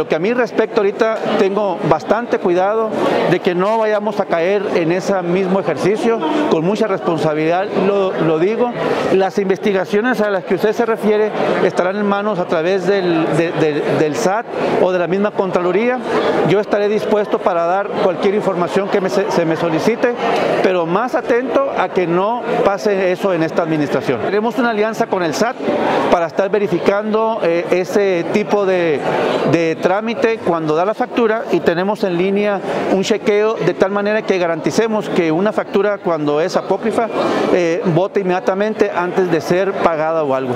Lo que a mí respecto ahorita, tengo bastante cuidado de que no vayamos a caer en ese mismo ejercicio. Con mucha responsabilidad lo digo. Las investigaciones a las que usted se refiere estarán en manos a través del SAT o de la misma Contraloría. Yo estaré dispuesto para dar cualquier información que se me solicite, pero más atento a que no pase eso en esta administración. Tenemos una alianza con el SAT para estar verificando ese tipo de trámite cuando da la factura, y tenemos en línea un chequeo de tal manera que garanticemos que una factura, cuando es apócrifa, bote inmediatamente antes de ser pagada o algo.